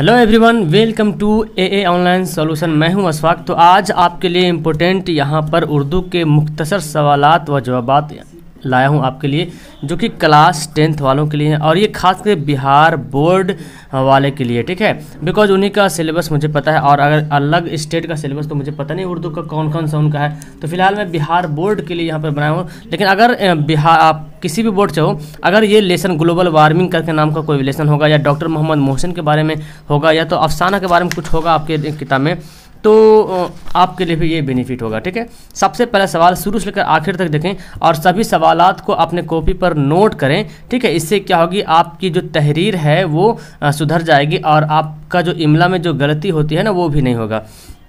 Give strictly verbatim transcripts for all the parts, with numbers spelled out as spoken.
Hello everyone, welcome to A A online solution. मैं हूं अशफाक। तो आज आपके लिए इम्पोर्टेंट यहां पर उर्दू के मुख्तसर सवालात व जवाबात लाया हूं आपके लिए, जो कि क्लास टेंथ वालों के लिए हैं और ये खास कर बिहार बोर्ड वाले के लिए, ठीक है। बिकॉज उन्हीं का सिलेबस मुझे पता है और अगर अलग स्टेट का सिलेबस तो मुझे पता नहीं उर्दू का कौन कौन सा उनका है। तो फिलहाल मैं बिहार बोर्ड के लिए यहाँ पर बनाया हूँ। लेकिन अगर बिहार आप किसी भी बोर्ड से हो, अगर ये लेसन ग्लोबल वार्मिंग करके नाम का कोई लेसन होगा या डॉक्टर मोहम्मद मोहसिन के बारे में होगा या तो अफसाना के बारे में कुछ होगा आपके किताब में, तो आपके लिए भी ये बेनिफिट होगा, ठीक है। सबसे पहला सवाल शुरू से लेकर आखिर तक देखें और सभी सवालात को अपने कॉपी पर नोट करें, ठीक है। इससे क्या होगी, आपकी जो तहरीर है वो सुधर जाएगी और आपका जो इमला में जो गलती होती है ना वो भी नहीं होगा।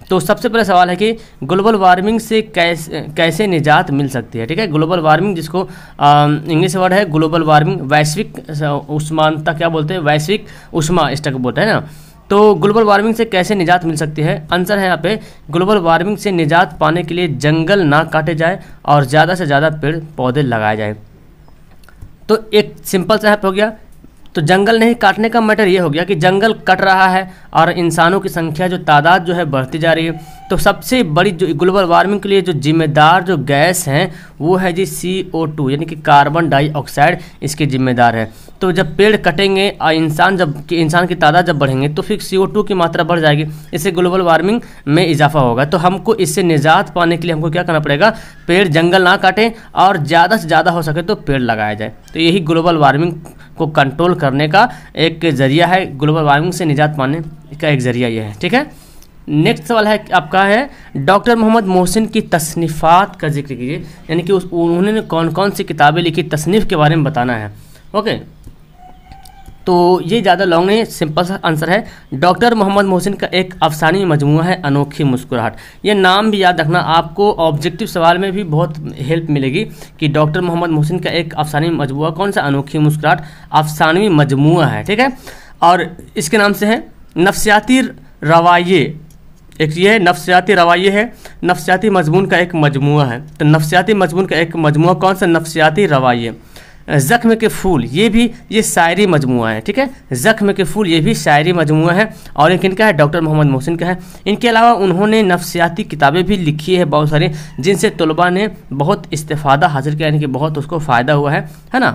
तो सबसे पहला सवाल है कि ग्लोबल वार्मिंग से कैसे कैसे निजात मिल सकती है, ठीक है। ग्लोबल वार्मिंग जिसको इंग्लिश वर्ड है ग्लोबल वार्मिंग, वैश्विक उष्मानता क्या बोलते हैं, वैश्विक उष्मा इसको बोलते हैं ना। तो ग्लोबल वार्मिंग से कैसे निजात मिल सकती है, आंसर है यहाँ पे ग्लोबल वार्मिंग से निजात पाने के लिए जंगल ना काटे जाए और ज़्यादा से ज़्यादा पेड़ पौधे लगाए जाए। तो एक सिंपल सा हो गया। तो जंगल नहीं काटने का मैटर ये हो गया कि जंगल कट रहा है और इंसानों की संख्या जो तादाद जो है बढ़ती जा रही है। तो सबसे बड़ी जो ग्लोबल वार्मिंग के लिए जो जिम्मेदार जो गैस हैं वो है जी सी ओ टू, यानी कि कार्बन डाइऑक्साइड इसके जिम्मेदार है। तो जब पेड़ कटेंगे और इंसान जब कि इंसान की तादाद जब बढ़ेंगे तो फिर सी ओ टू की मात्रा बढ़ जाएगी, इससे ग्लोबल वार्मिंग में इजाफा होगा। तो हमको इससे निजात पाने के लिए हमको क्या करना पड़ेगा, पेड़ जंगल ना काटें और ज़्यादा से ज़्यादा हो सके तो पेड़ लगाया जाए। तो यही ग्लोबल वार्मिंग को कंट्रोल करने का एक जरिया है, ग्लोबल वार्मिंग से निजात पाने का एक जरिया यह है, ठीक है। नेक्स्ट सवाल है आपका है डॉक्टर मोहम्मद मोहसिन की तसनीफ़ात का जिक्र कीजिए, यानी कि उस उन्होंने कौन कौन सी किताबें लिखी, तसनीफ़ के बारे में बताना है। ओके, तो ये ज़्यादा लॉन्ग नहीं, सिंपल सा आंसर है डॉक्टर मोहम्मद मोहसिन का एक अफसानी मजमूआ है अनोखी मुस्कुराहट। ये नाम भी याद रखना, आपको ऑब्जेक्टिव सवाल में भी बहुत हेल्प मिलेगी कि डॉक्टर मोहम्मद मोहसिन का एक अफसानी मजमूआ कौन सा, अनोखी मुस्कुराहट अफसानवी मजमूआ है, ठीक है। और इसके नाम से है नफसियाती रवाये, एक ये है नफसियाती रवाये है, नफसियाती मजमून का एक मजमूआ है। तो नफसियाती मजमून का एक मजमूआ कौन सा, नफसियाती रवाये। ज़ख्म के फूल, ये भी ये शायरी मजमूआ है, ठीक है। ज़ख्म के फूल ये भी शायरी मजमूआ है और एक इनका है डॉक्टर मोहम्मद मोहसिन का है। इनके अलावा उन्होंने नफसियाती किताबें भी लिखी है बहुत सारी, जिनसे तलबा ने बहुत इस्तेफ़ादा हासिल किया, यानी कि बहुत उसको फ़ायदा हुआ है, है ना।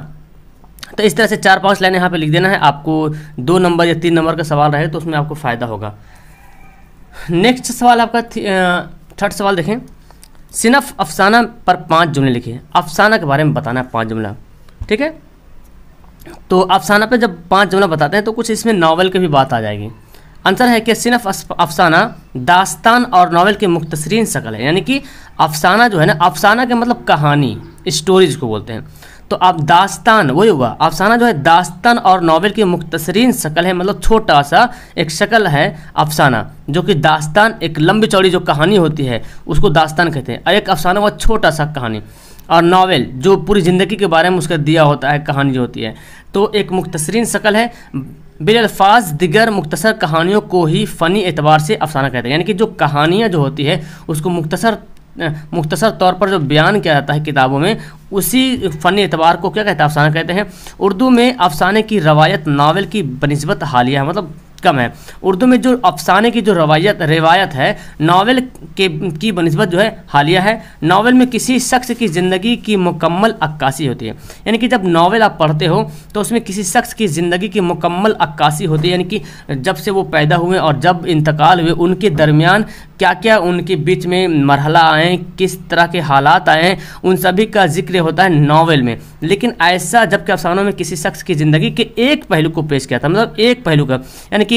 तो इस तरह से चार पाँच लाइन यहाँ पर लिख देना है आपको, दो नंबर या तीन नंबर का सवाल रहे तो उसमें आपको फ़ायदा होगा। नेक्स्ट सवाल आपका थर्ड सवाल देखें, सिनफ अफसाना पर पांच जुमले लिखे, अफसाना के बारे में बताना है पांच जुमला, ठीक है। तो अफसाना पे जब पांच जुमला बताते हैं तो कुछ इसमें नावल की भी बात आ जाएगी। आंसर है कि सिनफ अफसाना दास्तान और नावल के मुख्तसरीन शक्ल है, यानी कि अफसाना जो है ना, अफसाना के मतलब कहानी, स्टोरीज को बोलते हैं। तो आप दास्तान वही हुआ, अफसाना जो है दास्तान और नावल की मुख्तसरीन शक्ल है, मतलब छोटा सा एक शक्ल है अफसाना, जो कि दास्तान एक लंबी चौड़ी जो कहानी होती है उसको दास्तान कहते हैं, और एक अफसाना वह छोटा सा कहानी, और नावल जो पूरी ज़िंदगी के बारे में उसका दिया होता है कहानी जो होती है। तो एक मुख्तसरीन शक्ल है, बिलअल्फाज दिगर मुख्तसर कहानियों को ही फ़नी एतबार से अफसाना कहते हैं, यानी कि जो कहानियाँ जो होती है उसको मुख्तसर मुख्तसर तौर पर जो बयान किया जाता है किताबों में, उसी फ़न एतबार को क्या कहते हैं, अफसाना कहते हैं। उर्दू में अफसाने की रवायत नावल की बनिस्बत हालिया है, मतलब कम है। उर्दू में जो अफसाने की जो रवायत रिवायत है नावल के की बनिस्बत जो है हालिया है। नावल में किसी शख्स की ज़िंदगी की मुकम्मल अक्कासी होती है, यानी कि जब नावल आप पढ़ते हो तो उसमें किसी शख्स की ज़िंदगी की मुकम्मल अक्कासी होती है, यानी कि जब से वो पैदा हुए और जब इंतकाल हुए उनके दरमियान क्या क्या उनके बीच में मरहला आए, किस तरह के हालात आए, उन सभी का जिक्र होता है नावल में। लेकिन ऐसा जबकि अफसानों में किसी शख्स की ज़िंदगी के एक पहलू को पेश किया था, मतलब एक पहलू का, यानी कि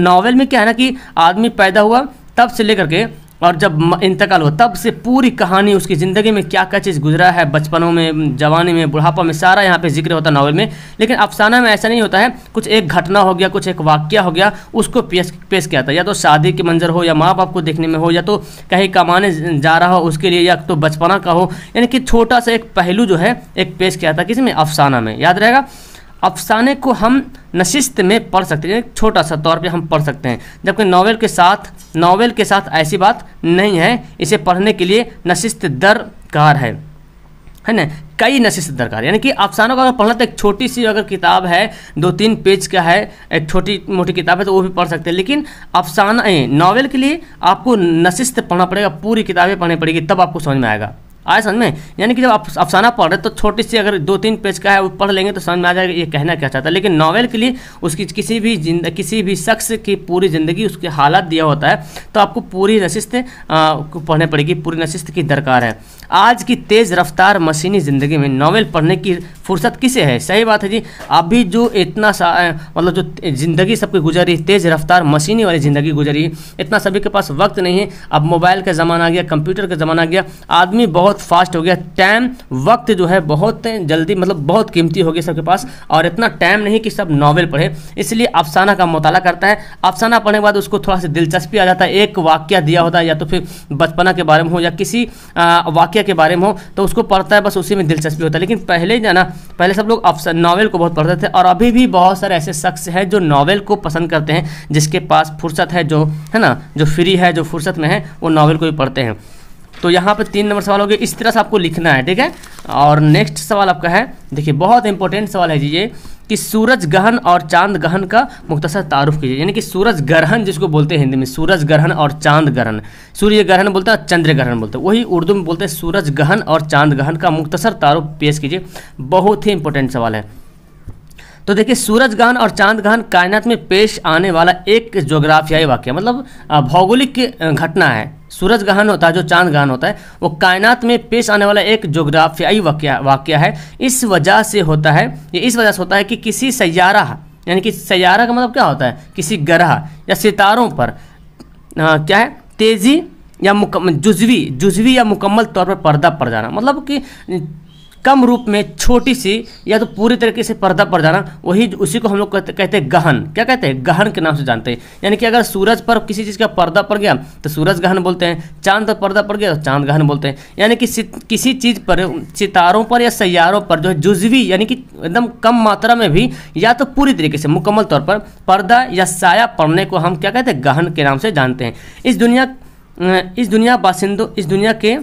नावल में क्या है ना कि आदमी पैदा हुआ तब से लेकर के और जब इंतकाल हुआ तब से पूरी कहानी उसकी ज़िंदगी में क्या क्या चीज़ गुजरा है, बचपनों में, जवानी में, बुढ़ापा में, सारा यहाँ पे जिक्र होता है नावल में। लेकिन अफसाना में ऐसा नहीं होता है, कुछ एक घटना हो गया, कुछ एक वाक्य हो गया, उसको पेश पेश किया जाता है, या तो शादी के मंजर हो, या माँ बाप को देखने में हो, या तो कहीं कमाने जा रहा हो उसके लिए, या तो बचपना का हो, यानी कि छोटा सा एक पहलू जो है एक पेश किया जाता है किसी में, अफसाना में। याद रहेगा, अफसाने को हम नशिस्त में पढ़ सकते हैं, छोटा सा तौर पे हम पढ़ सकते हैं, जबकि नावल के साथ नावल के साथ ऐसी बात नहीं है, इसे पढ़ने के लिए नशिस्त दरकार है। है ना, कई नशे से दरकार। यानी कि अफसानों का अगर पढ़ना तो एक छोटी सी अगर किताब है, दो तीन पेज का है, एक छोटी मोटी किताब है तो वो भी पढ़ सकते हैं, लेकिन अफसाना नॉवेल के लिए आपको नशे से पढ़ना पड़ेगा, पूरी किताबें पढ़नी पड़ेगी, तब आपको समझ में आएगा। आए समझ में? यानी कि जब आप अफसाना पढ़ रहे तो छोटी सी अगर दो तीन पेज का है वो पढ़ लेंगे तो समझ में आ जाएगा ये कहना क्या चाहता है, लेकिन नॉवेल के लिए उसकी किसी भी जिंद किसी भी शख्स की पूरी ज़िंदगी उसके हालात दिया होता है, तो आपको पूरी नशिस्त पढ़नी पड़ेगी, पूरी नशिस्त की दरकार है। आज की तेज़ रफ्तार मशीनी ज़िंदगी में नॉवेल पढ़ने की फुर्सत किसे है? सही बात है जी। अभी जो इतना सा मतलब जो ज़िंदगी सबकी गुजरी, तेज़ रफ्तार मशीनी वाली ज़िंदगी गुजरी, इतना सभी के पास वक्त नहीं है। अब मोबाइल का ज़माना आ गया, कंप्यूटर का ज़माना आ गया, आदमी बहुत फास्ट हो गया, टाइम वक्त जो है बहुत जल्दी मतलब बहुत कीमती हो गया सबके पास, और इतना टाइम नहीं कि सब नॉवेल पढ़े, इसलिए अफसाना का मुताला करता है। अफसाना पढ़ने के बाद उसको थोड़ा सा दिलचस्पी आ जाता है, एक वाक्य दिया होता है या तो फिर बचपना के बारे में हो या किसी वाक्य के बारे में हो तो उसको पढ़ता है, बस उसी में दिलचस्पी होता है। लेकिन पहले जाना पहले सब लोग अफसर नॉवेल को बहुत पढ़ते थे, और अभी भी बहुत सारे ऐसे शख्स हैं जो नॉवेल को पसंद करते हैं, जिसके पास फुर्सत है, जो है ना जो फ्री है, जो फुर्सत में है, वो नॉवेल को भी पढ़ते हैं। तो यहाँ पे तीन नंबर सवाल हो गए, इस तरह से आपको लिखना है, ठीक है। और नेक्स्ट सवाल आपका है, देखिए बहुत इंपॉर्टेंट सवाल है जी ये, कि सूरज ग्रहण और चांद ग्रहण का मुख्तसर तारुफ कीजिए। यानी कि सूरज ग्रहण जिसको बोलते हैं हिंदी में, सूरज ग्रहण और चांद ग्रहण, सूर्य ग्रहण बोलते हैं, चंद्र ग्रहण बोलते हैं, वही उर्दू में बोलते हैं सूरज ग्रहण और चांद ग्रहण का मुख्तसर तारुफ पेश कीजिए। बहुत ही इंपॉर्टेंट सवाल है। तो देखिए सूरज ग्रहण और चांद ग्रहण कायनात में पेश आने वाला एक जोग्राफियाई वाक़या मतलब भौगोलिक घटना है। सूरज ग्रहण होता है जो चांद ग्रहण होता है वो कायनात में पेश आने वाला एक जोग्राफियाई वाक़या वाक़या है। इस वजह से होता है, ये इस वजह से होता है कि किसी सैयारा यानी कि सैयारा का मतलब क्या होता है, किसी ग्रह या सितारों पर आ, क्या है तेज़ी या मुकम्मल जुजवी जुजवी या मुकम्मल तौर पर पर्दा पड़ जाना, मतलब कि कम रूप में छोटी सी या तो पूरी तरीके से पर्दा पड़ जाना, वही उसी को हम लोग कहते हैं गहन। क्या कहते हैं? गहन के नाम से जानते हैं। यानी कि अगर सूरज पर किसी चीज़ का पर्दा पड़ गया तो सूरज गहन बोलते हैं, चांद पर पर्दा पड़ गया तो चांद गहन बोलते हैं। यानी कि किसी चीज़ पर, सितारों पर या सैयारों पर जो है जुजवी यानी कि एकदम कम मात्रा में भी या तो पूरी तरीके से मुकम्मल तौर पर पर्दा या साया पड़ने को हम क्या कहते हैं, गहन के नाम से जानते हैं। इस दुनिया इस दुनिया बासिंदों इस दुनिया के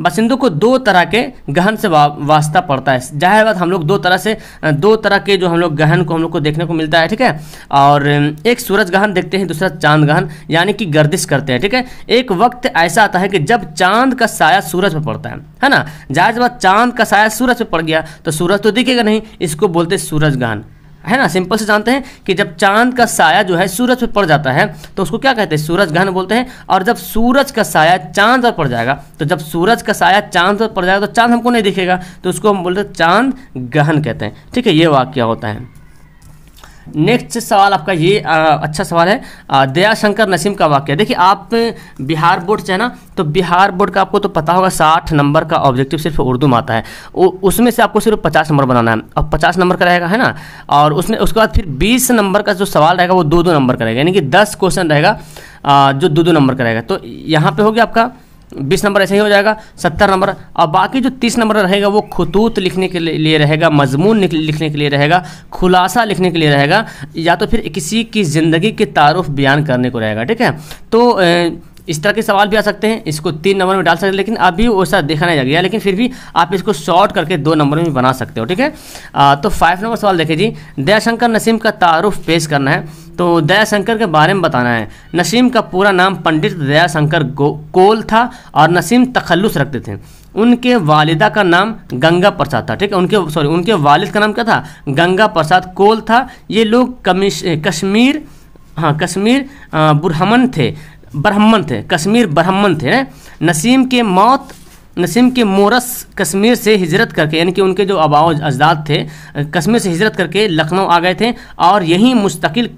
बासिंदों को दो तरह के गहन से वा, वास्ता पड़ता है। जाहिर बात हम लोग दो तरह से दो तरह के जो हम लोग गहन को हम लोग को देखने को मिलता है, ठीक है। और एक सूरज गहन देखते हैं, दूसरा चांद गहन, यानी कि गर्दिश करते हैं, ठीक है। एक वक्त ऐसा आता है कि जब चांद का साया सूरज पर पड़ता है, है ना। जाहिर बात चांद का साया सूरज पर पड़ गया तो सूरज तो दिखेगा नहीं, इसको बोलते सूरज गहन, है ना। सिंपल से जानते हैं कि जब चांद का साया जो है सूरज पर पड़ जाता है तो उसको क्या कहते हैं, सूरज गहन बोलते हैं। और जब सूरज का साया चांद पर पड़ जाएगा तो जब सूरज का साया चांद पर पड़ जाएगा तो चांद हमको नहीं दिखेगा, तो उसको हम बोलते हैं चांद गहन कहते हैं, ठीक है। ये वाक्या होता है। नेक्स्ट सवाल आपका ये आ, अच्छा सवाल है, आ, दया शंकर नसीम का वाक्य। देखिए आप बिहार बोर्ड से है ना, तो बिहार बोर्ड का आपको तो पता होगा साठ नंबर का ऑब्जेक्टिव सिर्फ उर्दू में आता है, उ, उसमें से आपको सिर्फ पचास नंबर बनाना है। अब पचास नंबर का रहेगा, है ना, और उसमें उसके बाद फिर बीस नंबर का जो सवाल रहेगा वो दो दो नंबर का रहेगा, यानी कि दस क्वेश्चन रहेगा आ, जो दो दो नंबर का रहेगा। तो यहाँ पर हो गया आपका बीस नंबर, ऐसे ही हो जाएगा सत्तर नंबर। और बाकी जो तीस नंबर रहेगा वो खतूत लिखने के लिए रहेगा, मजमून लिखने के लिए रहेगा, खुलासा लिखने के लिए रहेगा, या तो फिर किसी की ज़िंदगी के तारुफ बयान करने को रहेगा, ठीक है। तो ए, इस तरह के सवाल भी आ सकते हैं, इसको तीन नंबर में डाल सकते हैं, लेकिन अभी वैसा देखा नहीं जा गया, लेकिन फिर भी आप इसको शॉर्ट करके दो नंबर में भी बना सकते हो, ठीक है। तो फाइव नंबर सवाल देखिए जी, दयाशंकर नसीम का तारुफ पेश करना है, तो दयाशंकर के बारे में बताना है। नसीम का पूरा नाम पंडित दयाशंकर कोल था और नसीम तखल्लुस रखते थे। उनके वालिदा का नाम गंगा प्रसाद था, ठीक है। उनके सॉरी उनके वालिद का नाम क्या था, गंगा प्रसाद कोल था। ये लोग कमिश कश्मीर हाँ कश्मीर ब्राह्मण थे ब्राह्मण थे कश्मीर ब्राह्मण थे। नसीम के मौत नसीम के मोरस कश्मीर से हिजरत करके, यानी कि उनके जो आबाओ अजदाद थे कश्मीर से हिजरत करके लखनऊ आ गए थे और यहीं मुस्तकिल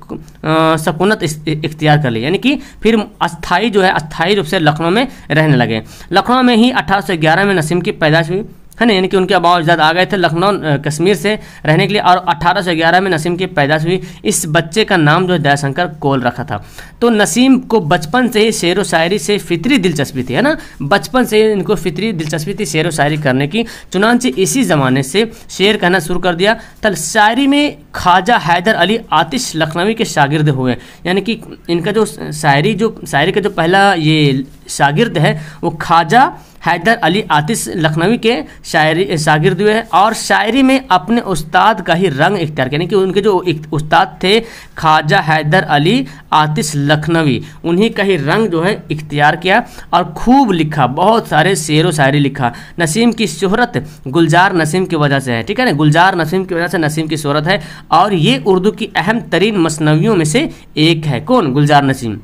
सकूनत इख्तियार कर ली, यानी कि फिर अस्थाई जो है अस्थाई रूप से लखनऊ में रहने लगे। लखनऊ में ही अठारह सौ ग्यारह में नसीम की पैदाइश हुई, है ना, यानी कि उनके आबाओ अजदाद आ गए थे लखनऊ कश्मीर से रहने के लिए, और अठारह सौ ग्यारह में नसीम की पैदाइश हुई। इस बच्चे का नाम जो दयाशंकर कोल रखा था। तो नसीम को बचपन से ही शेर व शायरी से फितरी दिलचस्पी थी, है ना, बचपन से ही इनको फितरी दिलचस्पी थी शेर व शायरी करने की, चुनांचे इसी ज़माने से शेर कहना शुरू कर दिया। तब शायरी में ख्वाजा हैदर अली आतिश लखनवी के शागिर्द हुए, यानी कि इनका जो शायरी जो शायरी का जो पहला ये शागिर्द हैं वो ख्वाजा हैदर अली आतिश लखनवी के शायरी शागिर्द हुए हैं और शायरी में अपने उस्ताद का ही रंग इख्तियार किया, यानी कि उनके जो उस्ताद थे ख्वाजा हैदर अली आतिश लखनवी, उन्हीं का ही रंग जो है इख्तियार किया और खूब लिखा, बहुत सारे शेर व शायरी लिखा। नसीम की शोहरत गुलजार नसीम की वजह से है, ठीक है ना, गुलजार नसीम की वजह से नसीम की शोहरत है और ये उर्दू की अहम तरीन मसनवियों में से एक है। कौन? गुलजार नसीम।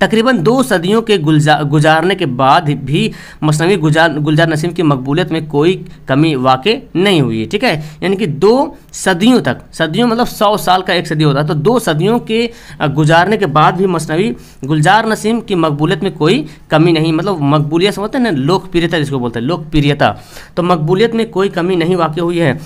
तकरीबन दो सदियों के गुलजार गुजारने के बाद भी मसनवी गुलजार गुलजार नसीम की मकबूलियत में कोई कमी वाकई नहीं हुई है, ठीक है। यानी कि दो सदियों तक, सदियों मतलब सौ साल का एक सदी होता है, तो दो सदियों के गुजारने के बाद भी मसनवी गुलजार नसीम की मकबूलियत में कोई कमी नहीं, मतलब मकबूलियत समझते हैं ना, लोकप्रियता जिसको बोलते हैं, लोकप्रियता, तो मकबूलियत में कोई कमी नहीं वाकई हुई है।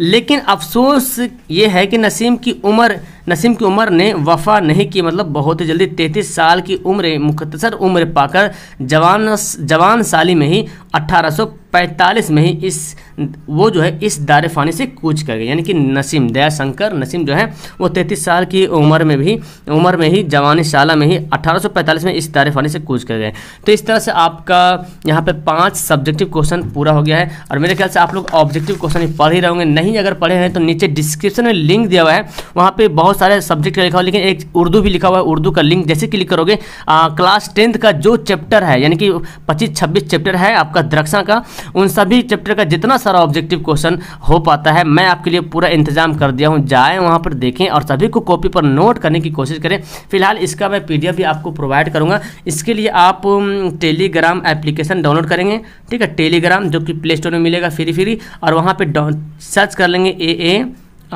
लेकिन अफसोस ये है कि नसीम की उम्र नसीम की उम्र ने वफ़ा नहीं की, मतलब बहुत ही जल्दी तैंतीस साल की उम्र, मुख्तसर उम्र पाकर जवान जवान साली में ही अठारह सौ पैंतालीस में ही इस वो जो है इस दारे फ़ानी से कूच कर गए। यानी कि नसीम, दया शंकर नसीम जो है वो तैंतीस साल की उम्र में भी उम्र में ही जवानी शाला में ही अठारह सौ पैंतालीस में इस दारे फ़ानी से कूच कर गए। तो इस तरह से आपका यहाँ पे पांच सब्जेक्टिव क्वेश्चन पूरा हो गया है और मेरे ख्याल से आप लोग ऑब्जेक्टिव क्वेश्चन ही पढ़ ही रहोगे, नहीं अगर पढ़े हैं तो नीचे डिस्क्रिप्शन में लिंक दिया हुआ है, वहाँ पर बहुत सारे सब्जेक्ट लिखा हुआ है, लेकिन एक उर्दू भी लिखा हुआ है। उर्दू का लिंक जैसे क्लिक करोगे क्लास टेंथ का जो चैप्टर है, यानी कि पच्चीस छब्बीस चैप्टर है आपका द्रक्षा का, उन सभी चैप्टर का जितना सारा ऑब्जेक्टिव क्वेश्चन हो पाता है मैं आपके लिए पूरा इंतजाम कर दिया हूं, जाएं वहां पर देखें और सभी को कॉपी पर नोट करने की कोशिश करें। फिलहाल इसका मैं पीडीएफ भी आपको प्रोवाइड करूंगा, इसके लिए आप टेलीग्राम एप्लीकेशन डाउनलोड करेंगे, ठीक है, टेलीग्राम जो कि प्ले स्टोर में मिलेगा फ्री फ्री, और वहाँ पर सर्च कर लेंगे A A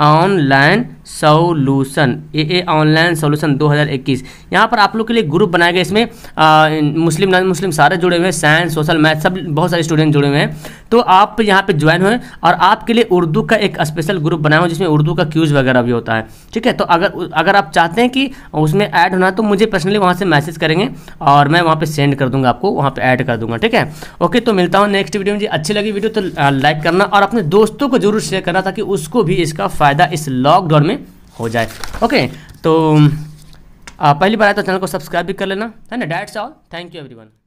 online solution, A A online solution दो हज़ार इक्कीस। यहाँ पर आप लोग के लिए ग्रुप बनाया गया, इसमें आ, मुस्लिम नॉन मुस्लिम सारे जुड़े हुए हैं, साइंस सोशल मैथ सब बहुत सारे स्टूडेंट जुड़े हुए हैं, तो आप यहाँ पे ज्वाइन होएं और आपके लिए उर्दू का एक स्पेशल ग्रुप बनाया हुआ जिसमें उर्दू का क्यूज वगैरह भी होता है, ठीक है। तो अगर अगर आप चाहते हैं कि उसमें ऐड होना तो मुझे पर्सनली वहाँ से मैसेज करेंगे और मैं वहाँ पर सेंड कर दूँगा, आपको वहाँ पर ऐड कर दूँगा, ठीक है। ओके, तो मिलता हूँ नेक्स्ट वीडियो में। जी अच्छी लगी वीडियो तो लाइक करना और अपने दोस्तों को जरूर शेयर करना ताकि उसको भी इसका फ़ायदा इस लॉकडाउन में हो जाए। ओके, तो पहली बार आए तो चैनल को सब्सक्राइब भी कर लेना, है ना। That's all, thank you everyone.